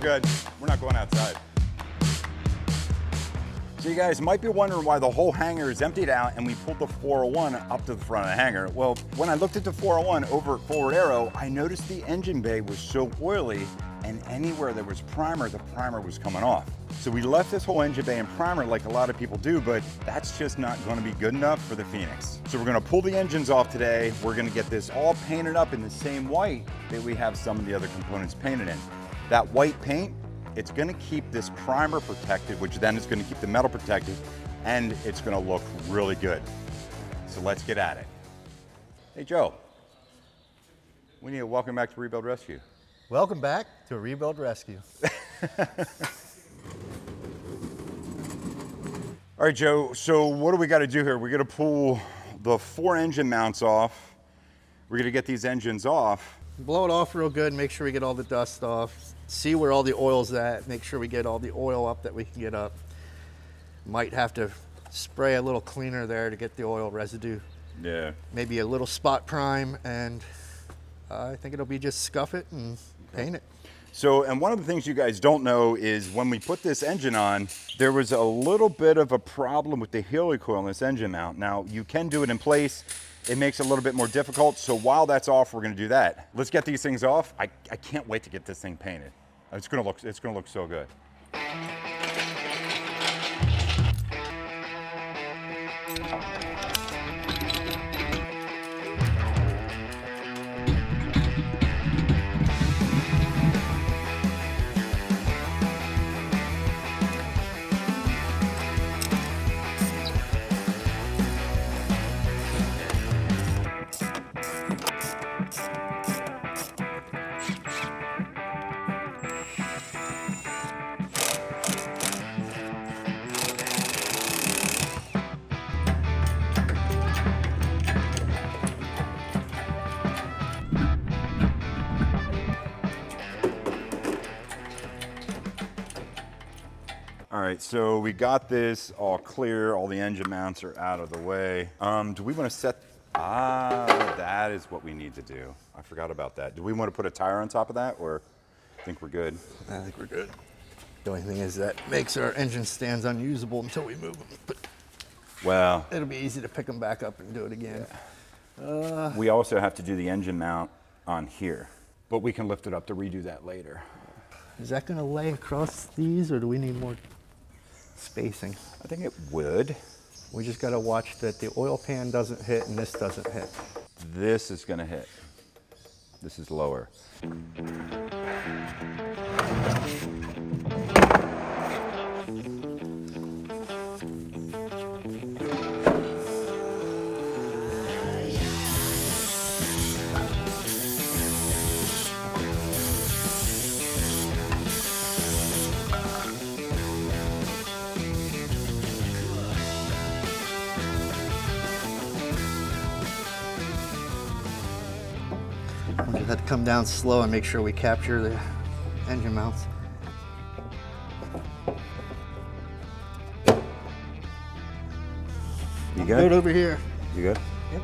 good. We're not going outside. So you guys might be wondering why the whole hangar is emptied out and we pulled the 401 up to the front of the hangar. Well, when I looked at the 401 over at Forward Arrow, I noticed the engine bay was so oily, and anywhere there was primer, the primer was coming off. So we left this whole engine bay in primer like a lot of people do, but that's just not gonna be good enough for the Phoenix. So we're gonna pull the engines off today. We're gonna get this all painted up in the same white that we have some of the other components painted in. That white paint, it's gonna keep this primer protected, which then is gonna keep the metal protected, and it's gonna look really good. So let's get at it. Hey Joe, we need a welcome back to Rebuild Rescue. Welcome back to Rebuild Rescue. All right Joe, so what do we gotta do here? We're gonna pull the four engine mounts off. We're gonna get these engines off. Blow it off real good, make sure we get all the dust off. See where all the oil's at, make sure we get all the oil up that we can get up. Might have to spray a little cleaner there to get the oil residue. Yeah. Maybe a little spot prime, and I think it'll be just scuff it and paint it. So, and one of the things you guys don't know is when we put this engine on, there was a little bit of a problem with the helicoil in this engine mount. Now, you can do it in place. It makes it a little bit more difficult. So while that's off, we're gonna do that. Let's get these things off. I can't wait to get this thing painted. It's gonna look so good. All right, so we got this all clear. All the engine mounts are out of the way. Do we want to set, that is what we need to do. I forgot about that. Do we want to put a tire on top of that, or I think we're good? I think we're good. The only thing is that makes our engine stands unusable until we move them. But well, it'll be easy to pick them back up and do it again. Yeah. We also have to do the engine mount on here, but we can lift it up to redo that later. Is that going to lay across these, or do we need more spacing? I think it would. We just got to watch that the oil pan doesn't hit and this doesn't hit. This is going to hit. This is lower. That come down slow and make sure we capture the engine mounts. You good? Right over here. You good? Yep.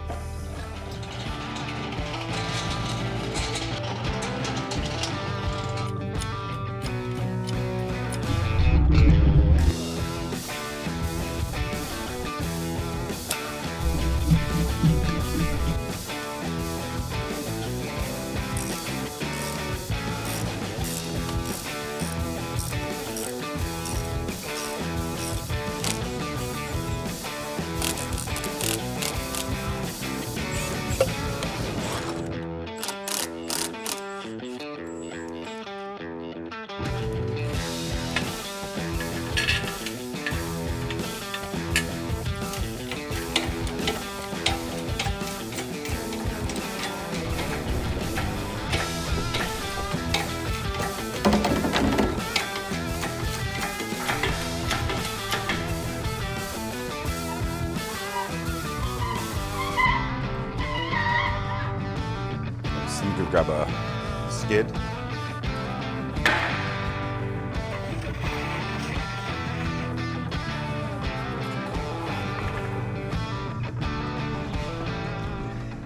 Grab a skid. I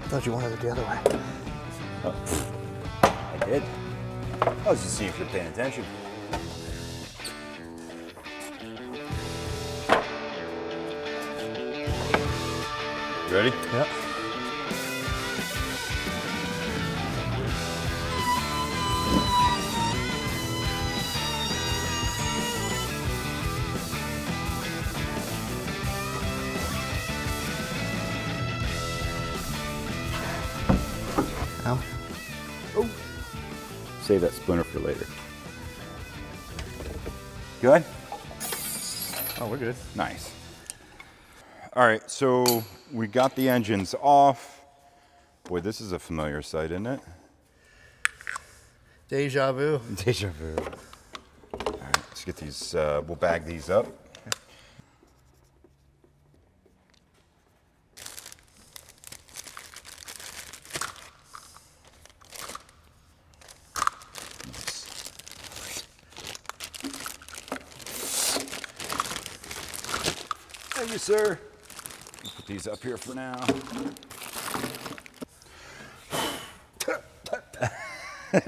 thought you wanted it the other way. Oh, I did. I was just seeing if you're paying attention. Ready? Yep. Ow. Oh. Save that splinter for later. Good? Oh, we're good. Nice. All right, so we got the engines off. Boy, this is a familiar sight, isn't it? Deja vu. Deja vu. All right, let's get these, we'll bag these up. Thank you, sir. Put these up here for now.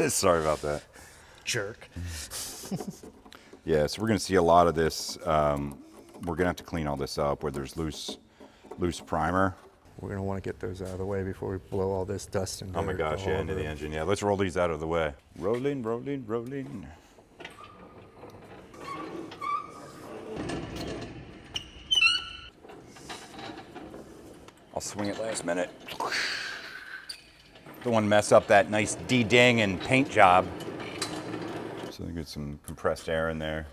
Sorry about that. Jerk. Yeah, so we're gonna see a lot of this. We're gonna have to clean all this up where there's loose primer. We're gonna wanna get those out of the way before we blow all this dust and dirt. Oh my gosh, yeah, into the engine. Yeah, let's roll these out of the way. Rolling, rolling, rolling. Swing it last minute. Don't want to mess up that nice de-danging paint job. So we get some compressed air in there.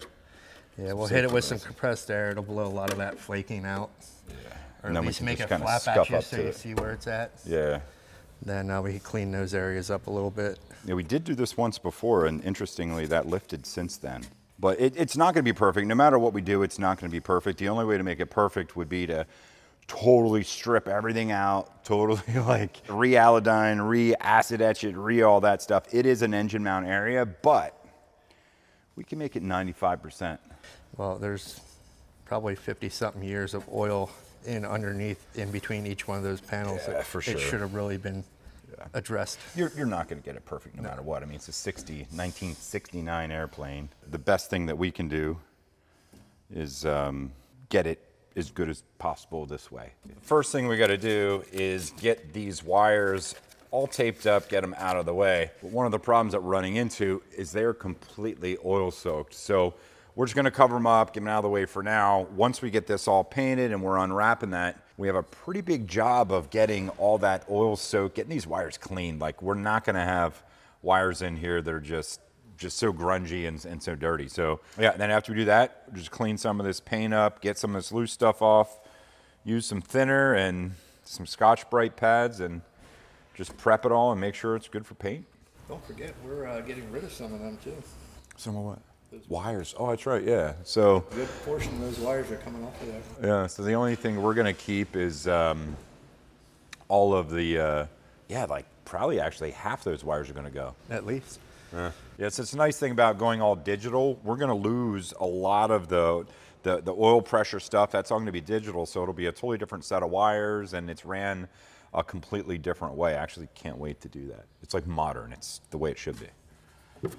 Yeah, we'll hit it with some compressed air. It'll blow a lot of that flaking out. Yeah. Or at least make it flap at you so you see where it's at. Yeah. Then we can clean those areas up a little bit. Yeah, we did do this once before, and interestingly, that lifted since then. But it's not going to be perfect. No matter what we do, it's not going to be perfect. The only way to make it perfect would be to totally strip everything out, totally like re-alodine, re-acid etch it, re-all that stuff. It is an engine mount area, but we can make it 95%. Well, there's probably 50-something years of oil in underneath, in between each one of those panels. Yeah, for sure. It should have really been addressed. You're not gonna get it perfect no matter what. I mean, it's a 1969 airplane. The best thing that we can do is get it as good as possible this way. The first thing we got to do is get these wires all taped up, get them out of the way. But one of the problems that we're running into is they're completely oil soaked. So we're just going to cover them up, get them out of the way for now. Once we get this all painted and we're unwrapping that, we have a pretty big job of getting all that oil soaked, getting these wires cleaned. Like, we're not going to have wires in here that are just so grungy and so dirty. So yeah, then after we do that, just clean some of this paint up, get some of this loose stuff off, use some thinner and some Scotch-Brite pads and just prep it all and make sure it's good for paint. Don't forget, we're getting rid of some of them too. Some of what? Those wires. Oh, that's right, yeah. So a good portion of those wires are coming off of there. Yeah, so the only thing we're gonna keep is all of the, yeah, like probably actually half those wires are gonna go. At least. Yeah, so it's a nice thing about going all digital. We're going to lose a lot of the oil pressure stuff. That's all going to be digital, so it'll be a totally different set of wires, and it's ran a completely different way. I actually can't wait to do that. It's like modern. It's the way it should be.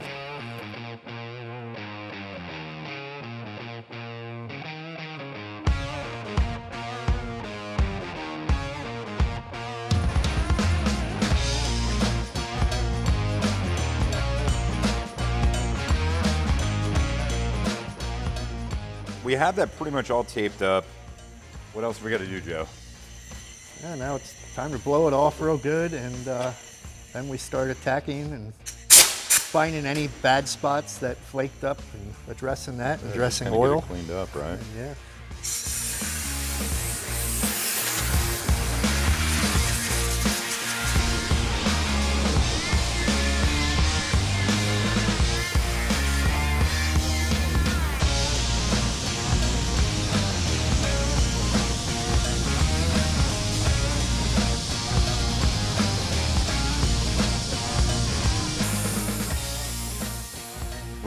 We have that pretty much all taped up. What else we got to do, Joe? Yeah, now it's time to blow it off real good, and then we start attacking and finding any bad spots that flaked up and addressing that, and addressing oil. Get it cleaned up, right? Yeah.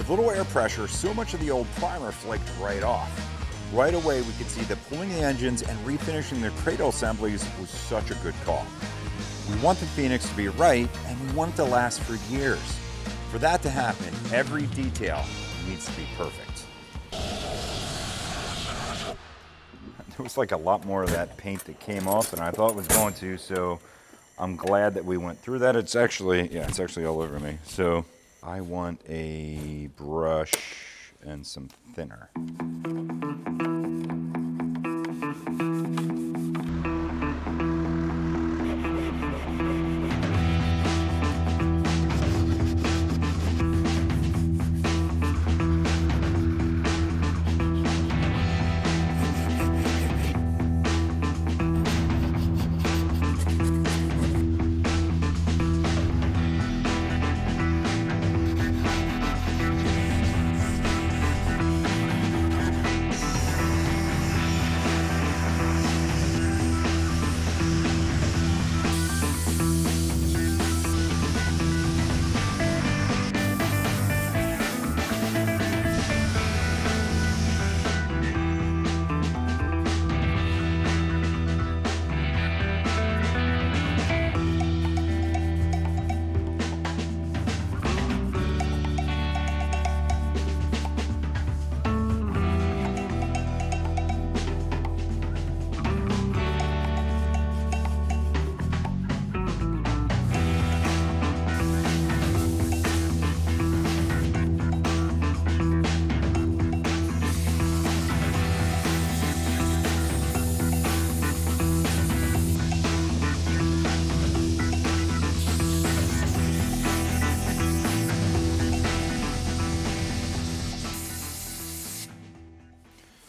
Little air pressure, so much of the old primer flaked right off. Right away, we could see that pulling the engines and refinishing their cradle assemblies was such a good call. We want the Phoenix to be right, and we want it to last for years. For that to happen, every detail needs to be perfect. There was like a lot more of that paint that came off than I thought it was going to, so I'm glad that we went through that. It's actually, yeah, it's actually all over me. So I want a brush and some thinner.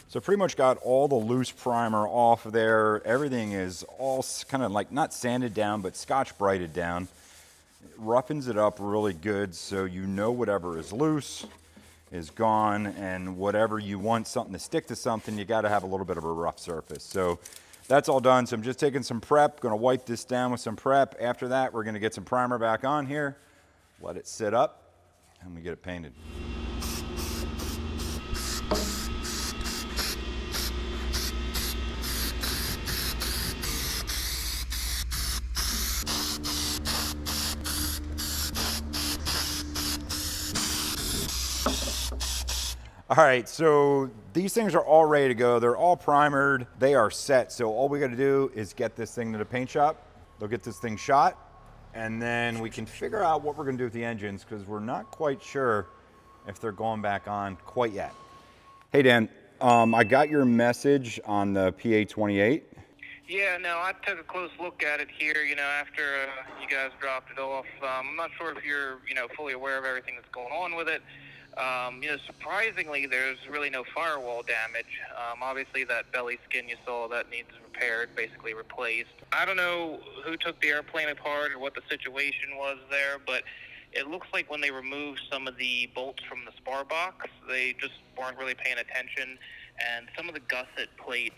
So pretty much got all the loose primer off of there. Everything is all kind of like not sanded down, but Scotch-Brited down. It roughens it up really good so you know whatever is loose is gone, and whatever you want something to stick to something, you got to have a little bit of a rough surface. So that's all done. So I'm just taking some prep, going to wipe this down with some prep. After that, we're going to get some primer back on here, let it sit up, and we get it painted. All right, so these things are all ready to go. They're all primered, they are set. So all we gotta do is get this thing to the paint shop. They'll get this thing shot, and then we can figure out what we're gonna do with the engines, because we're not quite sure if they're going back on quite yet. Hey Dan, I got your message on the PA-28. Yeah, no, I took a close look at it here, you know, after you guys dropped it off. I'm not sure if you're, you know, fully aware of everything that's going on with it. You know, surprisingly, there's really no firewall damage. Obviously, that belly skin you saw, that needs repaired, basically replaced. I don't know who took the airplane apart or what the situation was there, but it looks like when they removed some of the bolts from the spar box, they just weren't really paying attention, and some of the gusset plates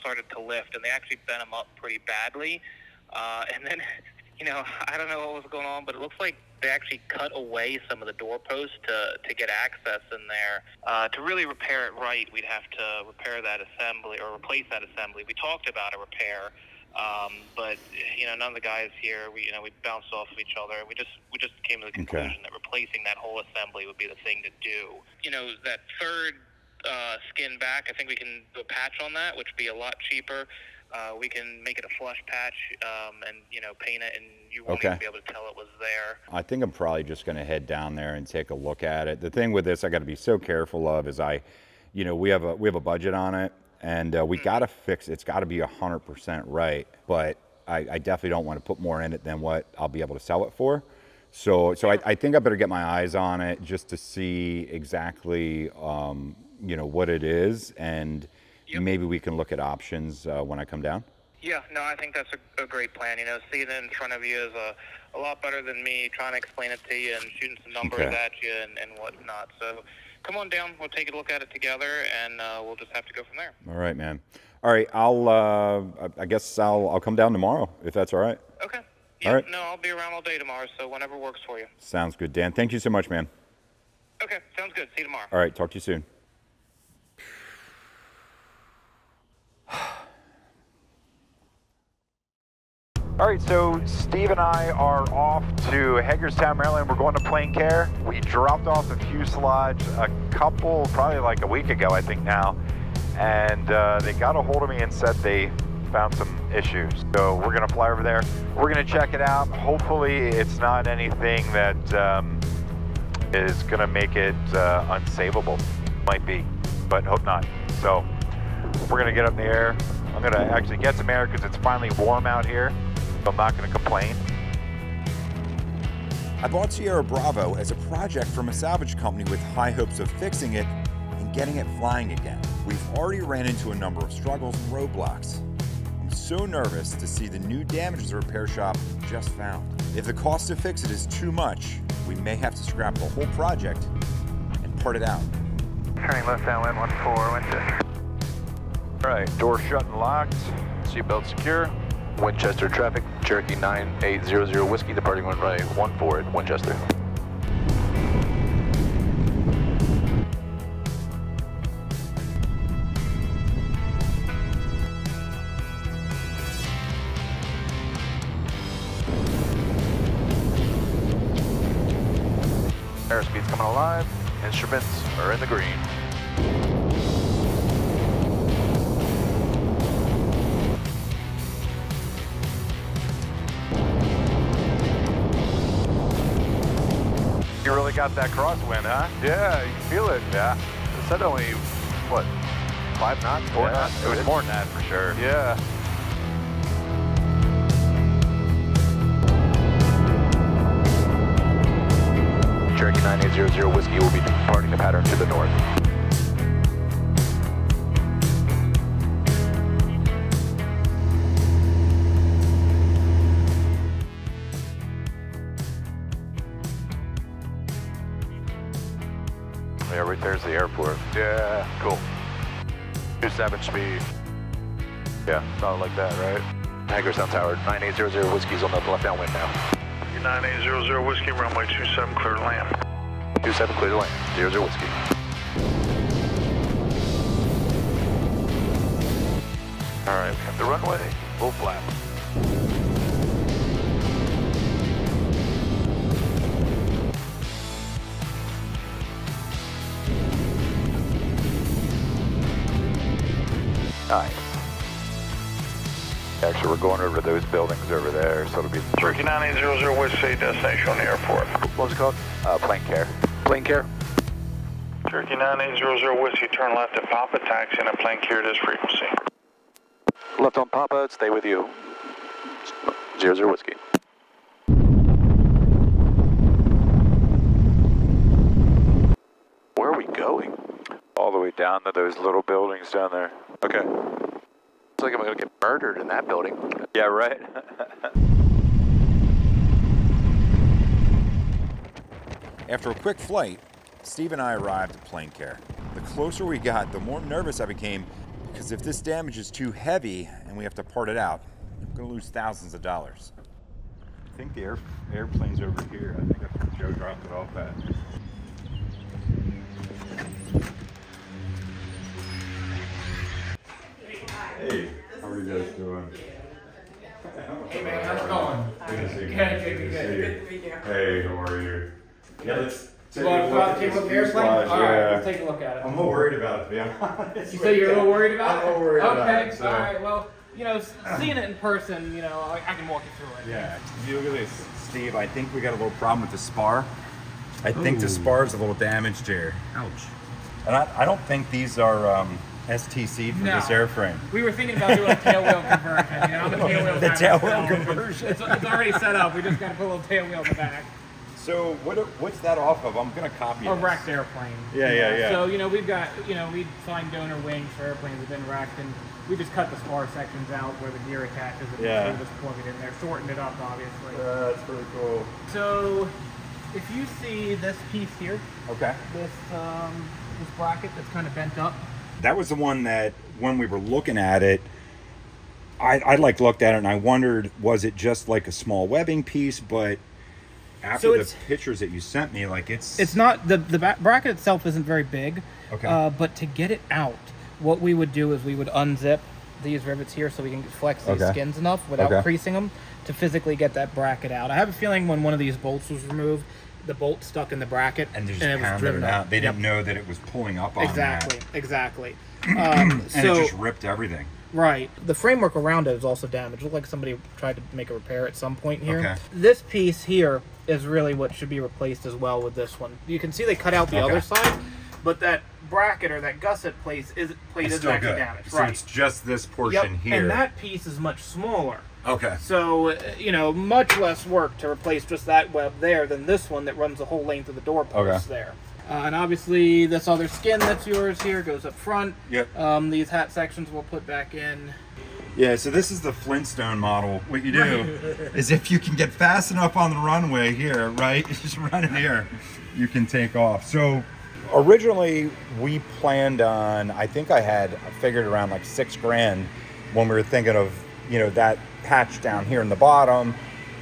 started to lift, and they actually bent them up pretty badly. And then, you know, I don't know what was going on, but it looks like they actually cut away some of the doorposts to get access in there. To really repair it right, we'd have to repair that assembly or replace that assembly. We talked about a repair, but you know, none of the guys here, we bounced off of each other. We just came to the conclusion that replacing that whole assembly would be the thing to do. You know, that third skin back, I think we can do a patch on that, which would be a lot cheaper. We can make it a flush patch and, you know, paint it, and you won't even be able to tell it was there. I think I'm probably just going to head down there and take a look at it. The thing with this I got to be so careful of is you know, we have a budget on it, and we got to fix it. It's got to be 100% right, but I definitely don't want to put more in it than what I'll be able to sell it for. So I think I better get my eyes on it just to see exactly, you know, what it is, and maybe we can look at options when I come down. Yeah, no, I think that's a great plan. You know, seeing it in front of you is a lot better than me trying to explain it to you and shooting some numbers at you and whatnot. So come on down. We'll take a look at it together, and we'll just have to go from there. All right, man. All right, I guess I'll come down tomorrow, if that's all right. Okay. Yeah, all right. No, I'll be around all day tomorrow, so whenever works for you. Sounds good, Dan. Thank you so much, man. Okay, sounds good. See you tomorrow. All right, talk to you soon. All right, so Steve and I are off to Hagerstown, Maryland. We're going to Plane Care. We dropped off the fuselage a couple, probably like a week ago, I think now, and they got a hold of me and said they found some issues. So we're gonna fly over there. We're gonna check it out. Hopefully it's not anything that is gonna make it unsavable. Might be, but hope not. So we're gonna get up in the air. I'm gonna actually get some air because it's finally warm out here. So I'm not gonna complain. I bought Sierra Bravo as a project from a salvage company with high hopes of fixing it and getting it flying again. We've already ran into a number of struggles and roadblocks. I'm so nervous to see the new damages the repair shop just found. If the cost to fix it is too much, we may have to scrap the whole project and part it out. Turning left downwind 14, Winchester. All right, door shut and locked, seatbelt secure. Winchester traffic, Cherokee 9800 Whiskey, departing one right, 14 at Winchester. Airspeed's coming alive, instruments are in the green. You really got that crosswind, huh? Yeah, you can feel it. Yeah. It said only, what, 5 knots, 4 knots? It was more than that for sure. Yeah. Cherokee 9800 Whiskey will be departing the pattern to the north. Yeah, right there's the airport. Yeah, cool. 27 speed. Yeah, solid like that, right? Hagerstown Tower, 9800 Whiskey's on the left downwind now. 9800 Whiskey, runway 27 clear to land. 27 clear to land, 00 Whiskey. All right, we have the runway, full flap. Nice. Actually, we're going over those buildings over there, so it'll be... Cherokee 9800 Whiskey, destination on the airport. What was it called? Plane Care. Plane Care? Cherokee 9800 Whiskey, turn left at Papa, taxi and a Plane Care at this frequency. Left on Papa, stay with you. 00 Whiskey. Where are we going? All the way down to those little buildings down there. Okay. Like I'm gonna get murdered in that building. Yeah, right. After a quick flight, Steve and I arrived at Plane Care. The closer we got, the more nervous I became, because if this damage is too heavy and we have to part it out, I'm gonna lose thousands of dollars. I think the airplane's over here. I think Joe dropped it off at. Hey, how are you guys doing? Hey man, how's it going? Good to see you. Good to see you. Hey, how are you? Yeah, let's take a look at the airplane? All right, let's take a look at it. I'm a little worried about it, to be honest. You say you're a little worried about it? I'm a little worried about it. Okay, so. All right, well, you know, seeing it in person, you know, I can walk you through it. Yeah, you look at this. Steve, I think we got a little problem with the spar. I think the spar's a little damaged here. Ouch. And I don't think these are... STC for this airframe. We were thinking about doing a tailwheel conversion. You know, the tailwheel conversion. It's already set up. We just got to put a little tailwheel in the back. So what's that off of? I'm gonna copy a wrecked airplane. Yeah. So you know we've got we find donor wings for airplanes that've been wrecked, and we just cut the spar sections out where the gear attaches. And we just plug it in there, shortened it up, obviously. That's pretty cool. So if you see this piece here, okay, this bracket that's kind of bent up. That was the one that when we were looking at it, I like looked at it and I wondered, was it just like a small webbing piece? But after the pictures that you sent me, like it's not the bracket itself isn't very big. Okay. But to get it out, what we would do is we would unzip these rivets here so we can flex these skins enough without creasing them to physically get that bracket out. I have a feeling when one of these bolts was removed, the bolt stuck in the bracket and it was driven out. They didn't know that it was pulling up on that. Exactly. And so, it just ripped everything. Right. The framework around it is also damaged. It looked like somebody tried to make a repair at some point here. This piece here is really what should be replaced as well with this one. You can see they cut out the other side, but that bracket or that gusset plate is actually damaged. So it's just this portion here. And that piece is much smaller. So, you know, much less work to replace just that web there than this one that runs the whole length of the door post there. And obviously this other skin that's yours here goes up front. These hat sections we'll put back in. So this is the Flintstone model. What you do is if you can get fast enough on the runway here, just run it here, you can take off. So originally we planned on, I think I had figured around like $6,000 when we were thinking of, you know, that patch down here in the bottom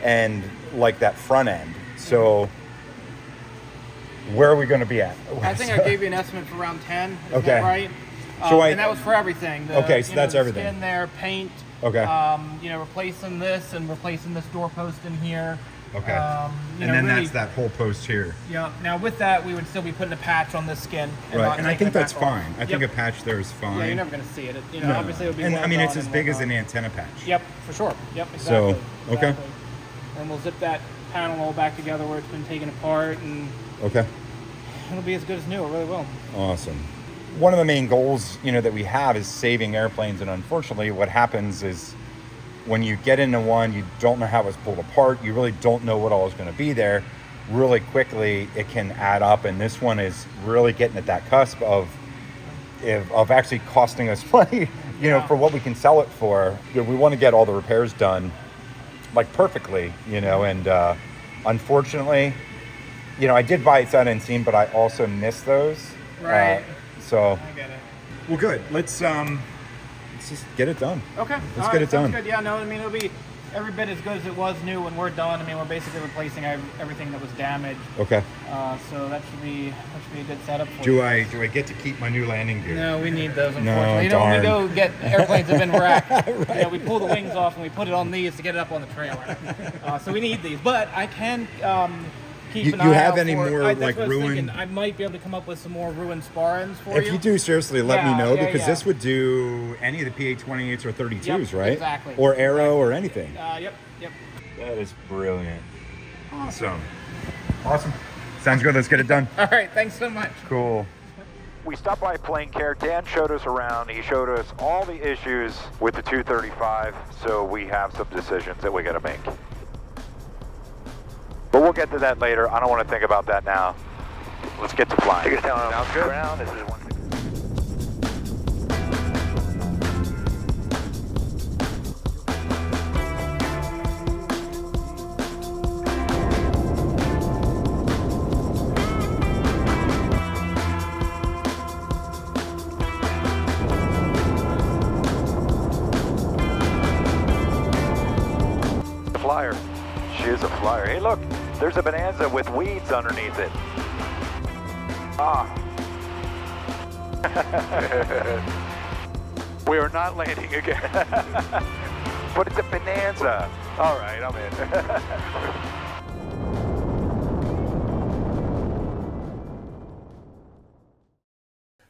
and like that front end. So where are we going to be at? I think I gave you an estimate for around 10. That right? So and that was for everything. So that's everything. Skin there, paint. You know, replacing this and replacing this door post in here. And then really, that's that whole post here. Now with that, we would still be putting a patch on this skin. And I think that's fine. I think a patch there is fine. You're never going to see it. You know, obviously it'll be. And I mean, it's as big as an antenna patch. Exactly. So and we'll zip that panel all back together where it's been taken apart, and it'll be as good as new. It really will. Awesome. One of the main goals, you know, that we have is saving airplanes, and unfortunately, what happens is, when you get into one, you don't know how it's pulled apart. You really don't know what all is going to be there. Really quickly, it can add up. And this one is really getting at that cusp of actually costing us money, you know, for what we can sell it for. You know, we want to get all the repairs done, like, perfectly, you know. And unfortunately, you know, I did buy its unseen, but I also missed those. So I get it. Well, good. Let's just get it done. Let's get it done. Yeah, no, I mean, it'll be every bit as good as it was new when we're done. I mean, we're basically replacing everything that was damaged. So that should be a good setup for you. Do I get to keep my new landing gear? No, we need those, unfortunately. No, darn. You know, we go get airplanes that have been wrecked. You know, we pull the wings off and we put it on these to get it up on the trailer. So we need these. But I can keep an eye out. You have any more like ruined? I might be able to come up with some more ruined spar ends for you. If you do, seriously, let me know, because this would do any of the PA-28s or 32s, right? Exactly. Or Arrow or anything. Yep. That is brilliant. Awesome. Sounds good. Let's get it done. All right. Thanks so much. Cool. We stopped by Plane Care. Dan showed us around. He showed us all the issues with the 235. So we have some decisions that we got to make. But we'll get to that later. I don't want to think about that now. Let's get to flying. Sounds good. Ground. This is one. The flyer. She is a flyer. Hey, look. There's a Bonanza with weeds underneath it. We are not landing again. But it's a Bonanza. All right, I'm in.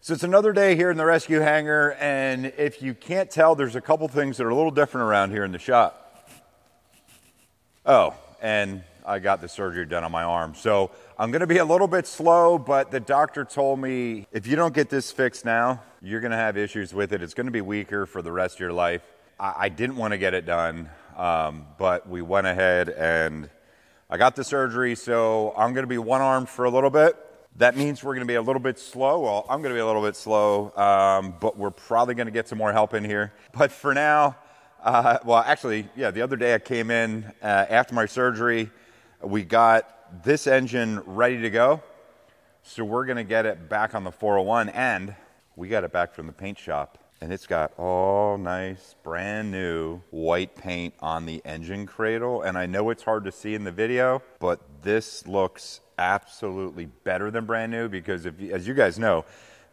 So it's another day here in the rescue hangar, and if you can't tell, there's a couple things that are a little different around here in the shop. And I got the surgery done on my arm. So I'm going to be a little bit slow, but the doctor told me, if you don't get this fixed now, you're going to have issues with it. It's going to be weaker for the rest of your life. I didn't want to get it done, but we went ahead and I got the surgery. So I'm going to be one armed for a little bit. That means we're going to be a little bit slow. Well, I'm going to be a little bit slow, but we're probably going to get some more help in here. But for now, the other day I came in after my surgery. We got this engine ready to go, so we're going to get it back on the 401, and we got it back from the paint shop, and it's got all nice, brand new white paint on the engine cradle, and I know it's hard to see in the video, but this looks absolutely better than brand new, because as you guys know,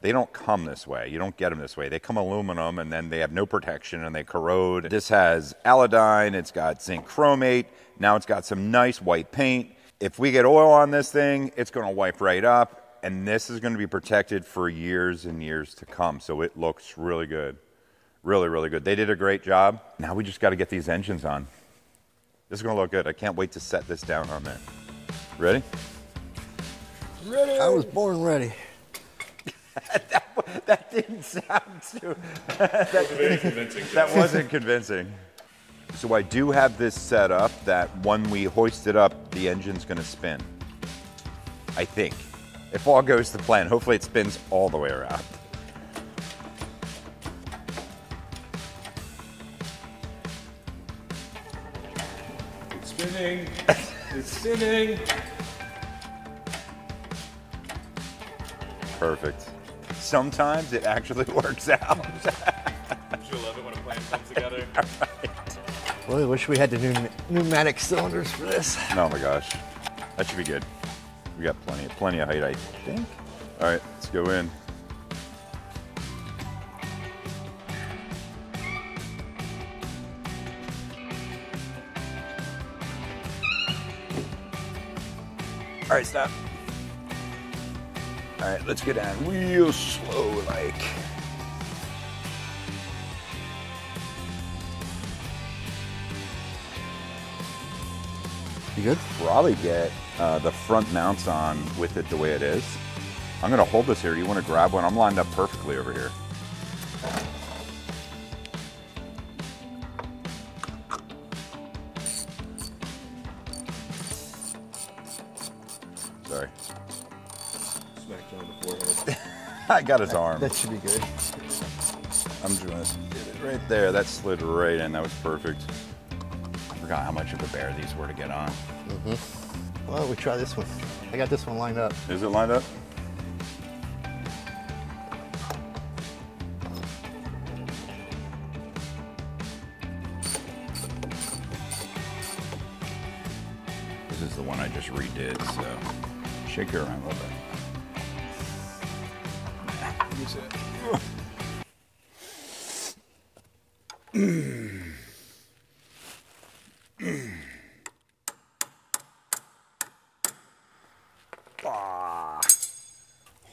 They don't come this way. You don't get them this way. They come aluminum, and then they have no protection, and they corrode. This has alodine. It's got zinc chromate. Now it's got some nice white paint. If we get oil on this thing, it's going to wipe right up, and this is going to be protected for years and years to come. So it looks really good. Really, really good. They did a great job. Now we just got to get these engines on. This is going to look good. I can't wait to set this down on there. Ready? Ready. I was born ready. That didn't sound too... that wasn't convincing. So I do have this set up that when we hoist it up, the engine's going to spin. I think. If all goes to plan, hopefully it spins all the way around. It's spinning. It's spinning. Perfect. Sometimes it actually works out. I'm sure you'll love it when a plane comes together. All right. Well, I wish we had the new pneumatic cylinders for this. Oh my gosh, that should be good. We got plenty of height, I think. All right, let's go in. All right, stop. All right, let's get down real slow, like. You could probably get the front mounts on with it the way it is. I'm gonna hold this here. You wanna grab one? I'm lined up perfectly over here. Sorry. I got his arm. That should be good. I'm just gonna get it right there. That slid right in. That was perfect. I forgot how much of a bear these were to get on. Mm-hmm. Well, we try this one. I got this one lined up. Is it lined up? This is the one I just redid, so shake her around a little bit.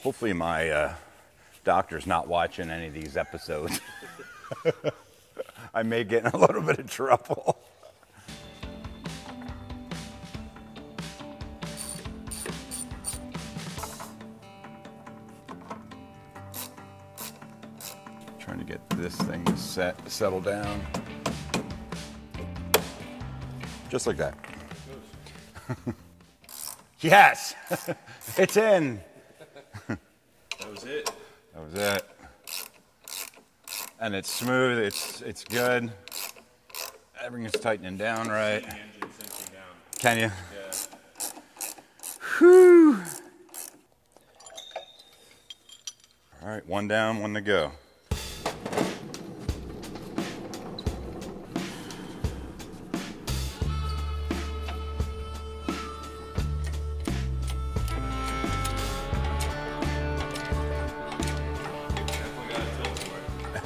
Hopefully my doctor's not watching any of these episodes. I may get in a little bit of trouble. Trying to get this thing to settle down. Just like that. Yes! It's in! That was it. That was it. And it's smooth, it's good. Everything's tightening down right. The engine sinking down. Can you? Yeah. Whew. All right, one down, one to go.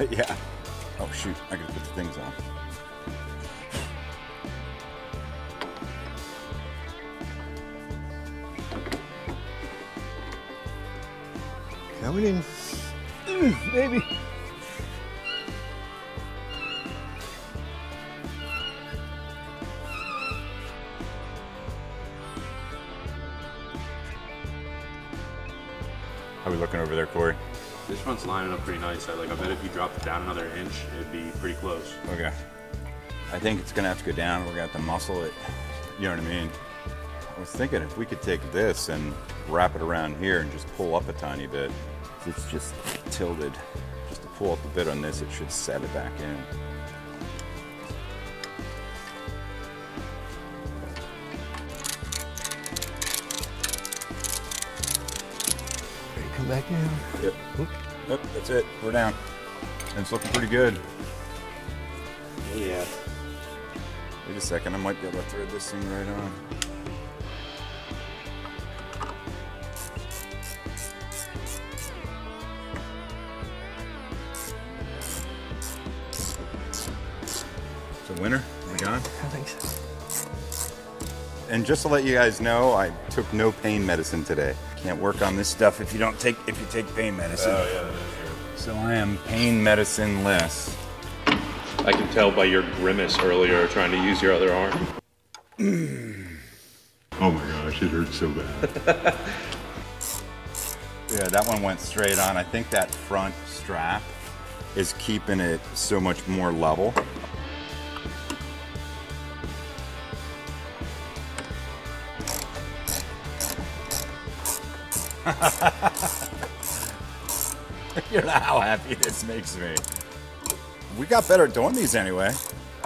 Yeah. Oh shoot, I gotta put the things on. Coming in. Baby. How are we looking over there, Corey? This one's lining up pretty nice. I bet if you dropped it down another inch, it'd be pretty close. Okay. I think it's gonna have to go down. We're gonna have to muscle it. You know what I mean? I was thinking if we could take this and wrap it around here and just pull up a tiny bit. It's just tilted. Just to pull up a bit on this, it should set it back in. Back down. Yep. Yep, that's it. We're down. And it's looking pretty good. Yeah. Wait a second, I might be able to thread this thing right on. winner? Am I gone? I think so. And just to let you guys know, I took no pain medicine today. Can't work on this stuff if you don't take pain medicine. Oh yeah, that is true. So I am pain medicine less. I can tell by your grimace earlier trying to use your other arm. Oh my gosh, it hurts so bad. Yeah, that one went straight on. I think that front strap is keeping it so much more level. You know how happy this makes me. We got better at doing these anyway.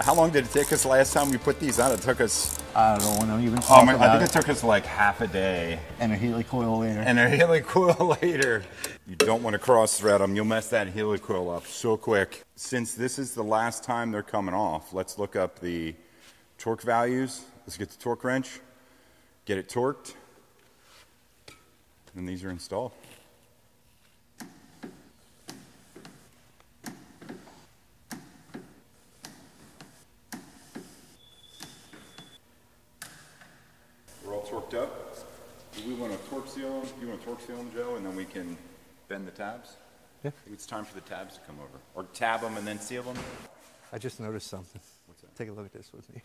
How long did it take us last time we put these on? It took us... I don't know, even talk about I think it took us like half a day. And a helicoil later. And a helicoil later. You don't want to cross thread them. You'll mess that helicoil up so quick. Since this is the last time they're coming off, let's look up the torque values. Let's get the torque wrench, get it torqued, and these are installed. Up. Do we want to torque seal them? Do you want to torque seal them, Joe, and then we can bend the tabs? Yeah. I think it's time for the tabs to come over. Or tab them and then seal them? I just noticed something. What's that? Take a look at this with me.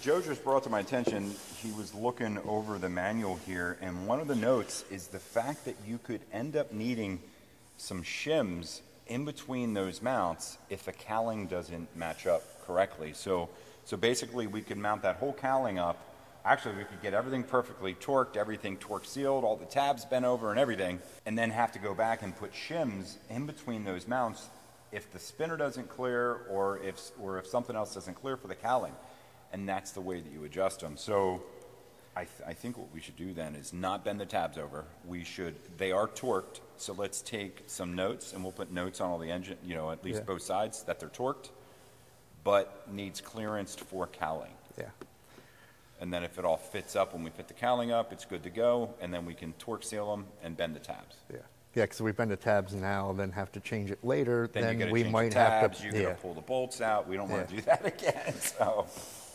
Joe just brought to my attention, he was looking over the manual here, and one of the notes is the fact that you could end up needing some shims in between those mounts if the cowling doesn't match up correctly. So basically we could mount that whole cowling up. Actually, we could get everything perfectly torqued, everything torque sealed, all the tabs bent over and everything, and then have to go back and put shims in between those mounts if the spinner doesn't clear or if something else doesn't clear for the cowling. And that's the way that you adjust them. So I think what we should do then is not bend the tabs over. We should, they are torqued, so let's take some notes, and we'll put notes on all the engine, you know, at least both sides that they're torqued, but needs clearance for cowling. Yeah. And then if it all fits up when we fit the cowling up, it's good to go. And then we can torque seal them and bend the tabs. Yeah, yeah. Because we bend the tabs now, then have to change it later. Then we might have to. You gotta pull the bolts out. We don't want to do that again. So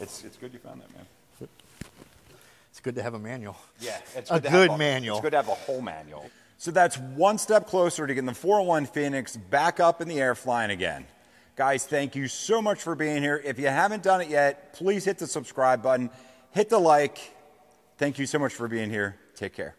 it's good you found that, man. It's good to have a manual. Yeah, it's good to have a manual. It's good to have a whole manual. So that's one step closer to getting the 401 Phoenix back up in the air flying again. Guys, thank you so much for being here. If you haven't done it yet, please hit the subscribe button. Hit the like. Thank you so much for being here. Take care.